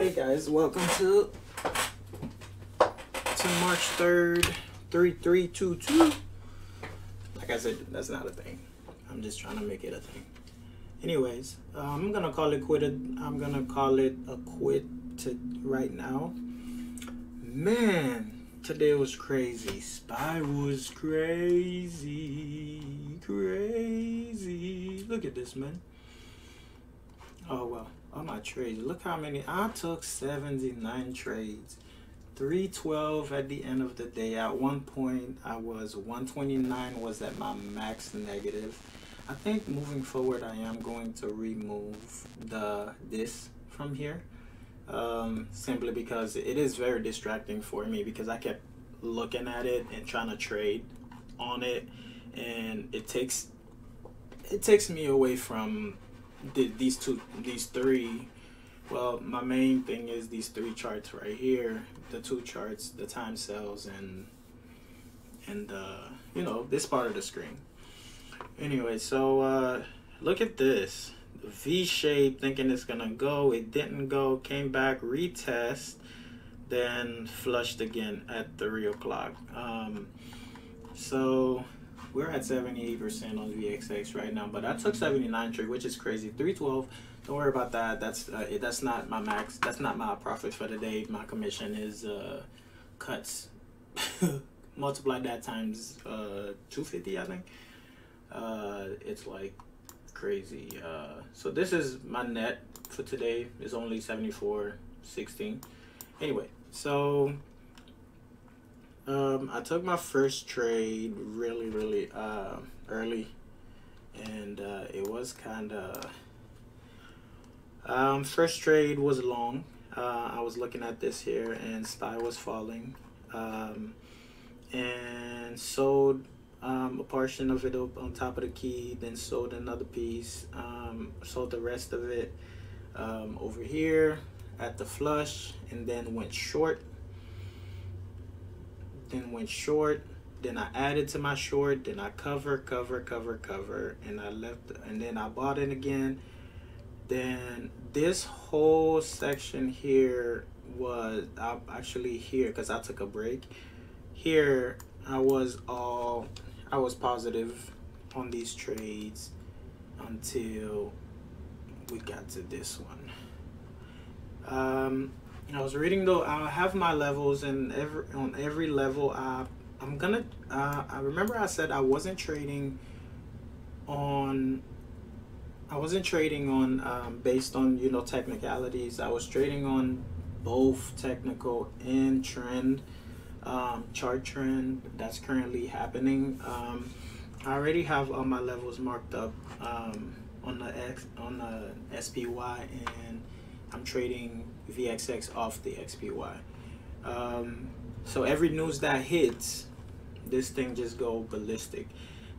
Hey guys, welcome to March 3rd, 3322. Like I said, that's not a thing. I'm just trying to make it a thing. Anyways, I'm gonna call it quit. I'm gonna call it a quit right now. Man, today was crazy. Spy was crazy. Look at this, man. Oh well. On my trades, look how many I took. 79 trades, 312 at the end of the day. At one point I was 129 was at my max negative. I think moving forward I am going to remove this from here, simply because it is very distracting for me, because I kept looking at it and trying to trade on it, and it takes me away from these three, well, my main thing is these three charts right here, the two charts, the time cells, and you know, this part of the screen. Anyway, so look at this V shape, thinking it's gonna go. It didn't go, came back, retest, then flushed again at 3 o'clock. So we're at 78% on VXX right now, but I took 79 trade, which is crazy. 312. Don't worry about that. That's not my max. That's not my profit for the day. My commission is cuts. Multiply that times 250. I think it's like crazy. So this is my net for today. It's only 74.16. Anyway, so. I took my first trade really early, and it was kind of first trade was long. I was looking at this here and SPY was falling, and sold a portion of it up on top of the key, then sold another piece, sold the rest of it over here at the flush, and then went short. Then I added to my short, then I cover, and I left, and then I bought it again. Then this whole section here was actually here, because I took a break here. I was positive on these trades until we got to this one. I was reading though. I have my levels, and on every level I'm gonna I remember I said I wasn't trading on based on, you know, technicalities. I was trading on both technical and trend, chart trend that's currently happening. I already have all my levels marked up on the SPY, and I'm trading VXX off the XPY. So every news that hits, this thing just go ballistic.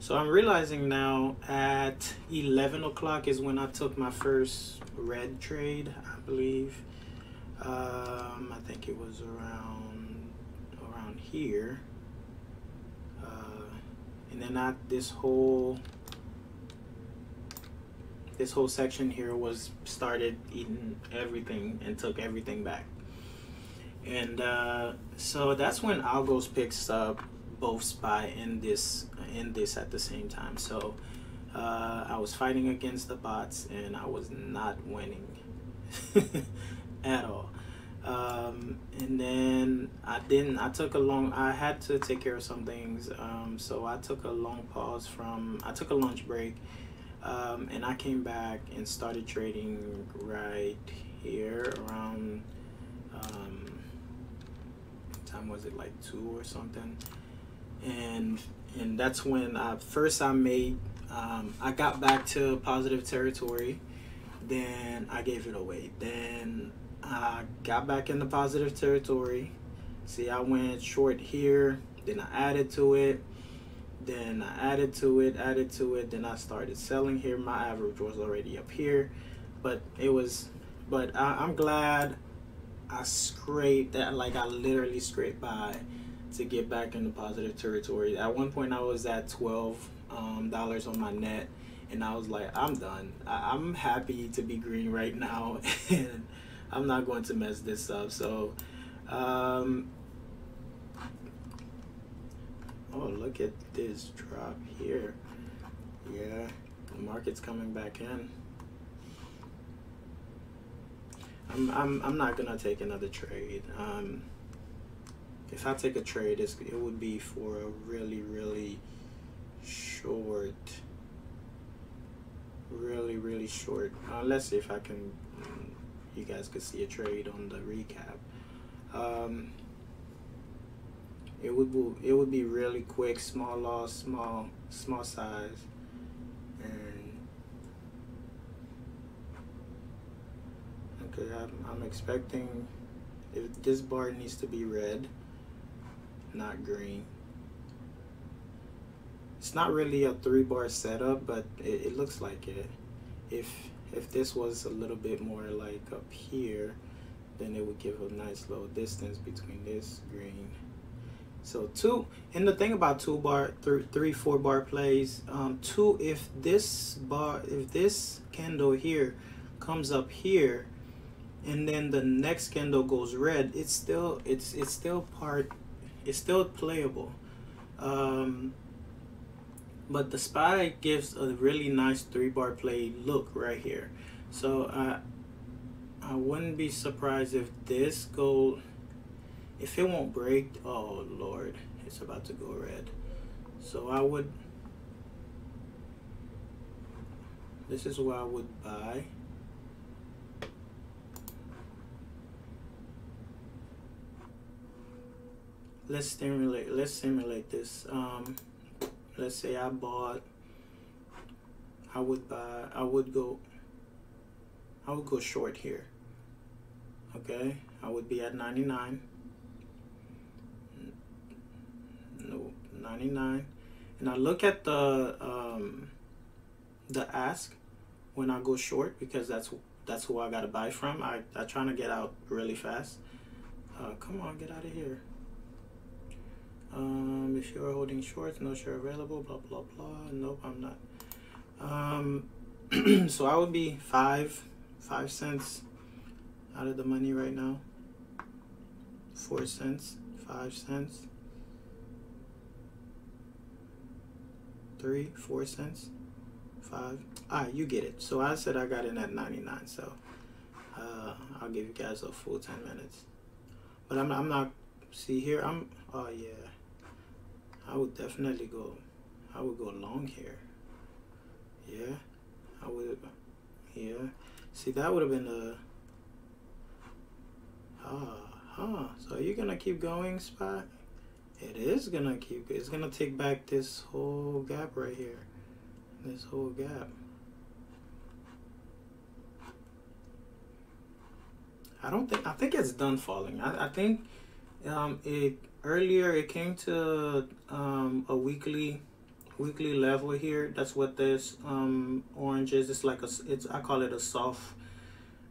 So I'm realizing now at 11 o'clock is when I took my first red trade, I believe. I think it was around here. And then this whole section here was started eating everything and took everything back. And so that's when Algos picks up both SPY and this at the same time. So I was fighting against the bots, and I was not winning at all. And then I had to take care of some things. So I took a long pause I took a lunch break. And I came back and started trading right here around, what time was it, like 2 or something? And that's when I got back to positive territory, then I gave it away. Then I got back into positive territory. See, I went short here, then I added to it. Then I added to it, then I started selling here. My average was already up here, but I'm glad I scraped that. Like, I literally scraped by to get back into positive territory. At one point I was at $12 on my net, and I was like, I'm done. I'm happy to be green right now. And I'm not going to mess this up. So oh, look at this drop here. Yeah, the market's coming back in. I'm not gonna take another trade. If I take a trade, it would be for a really short, really short. Let's see if I can. You guys could see a trade on the recap. It would be really quick, small loss, small size, and okay. I'm expecting if this bar needs to be red, not green. It's not really a 3-bar setup, but it looks like it. If this was a little bit more like up here, then it would give a nice little distance between this green. So 2, and the thing about 2-bar, 3-4-bar plays, 2, if this candle here comes up here, and then the next candle goes red, it's still playable. But the SPY gives a really nice 3-bar play look right here. So I wouldn't be surprised if this goes, if it won't break, oh Lord, it's about to go red. So this is where I would buy. Let's simulate this. Let's say I bought, I would go short here. Okay, I would be at 99. No, 99. And I look at the ask when I go short, because that's who I gotta buy from. I trying to get out really fast. Come on, get out of here. If you're holding shorts, no share available, blah blah blah. Nope, I'm not. So I would be 5 cents out of the money right now. 4 cents, 5 cents, 3, 4 cents, 5. Ah, you get it. So I said I got in at 99. So I'll give you guys a full 10 minutes. But I'm not. See here, oh yeah. I would definitely go. I would go long here. Yeah, I would. Yeah. See, that would have been the. So you're gonna keep going, SPY. It is gonna keep. It's gonna take back this whole gap right here. This whole gap. I don't think. I think it's done falling. I think. Earlier it came to a weekly level here. That's what this orange is. It's like I call it a soft.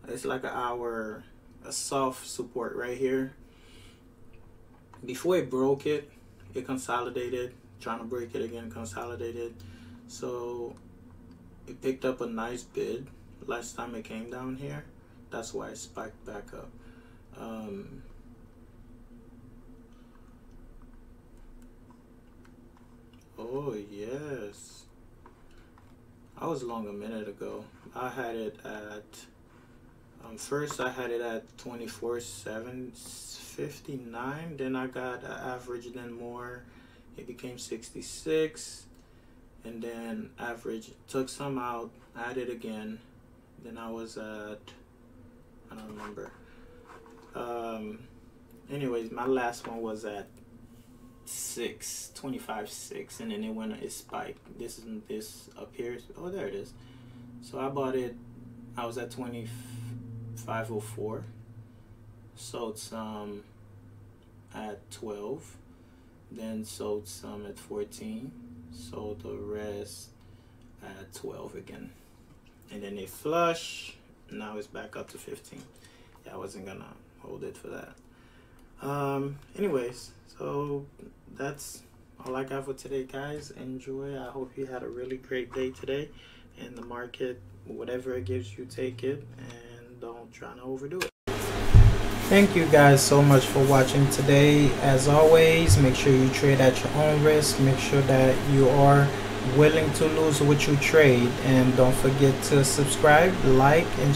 It's like a soft support right here. Before it broke it, it consolidated. Trying to break it again, consolidated. So it picked up a nice bid last time it came down here. That's why it spiked back up. Oh yes, I was long a minute ago. I had it at first I had it at 24,759. Then I got an average, then more. It became 66, and then average, took some out, added again. Then I was at, I don't remember. Anyways, my last one was at 6, 25, 6, and then it went. It spiked. This isn't this up here. Oh, there it is. So I bought it. I was at 25.04. Sold some at 12. Then sold some at 14. Sold the rest at 12 again. And then it flushed. Now it's back up to 15. Yeah, I wasn't gonna hold it for that. Anyways, so that's all I got for today, guys. Enjoy. I hope you had a really great day today, and the market, whatever it gives you, take it and don't try to overdo it. Thank you guys so much for watching today. As always, make sure you trade at your own risk. Make sure that you are willing to lose what you trade, and don't forget to subscribe, like, and share.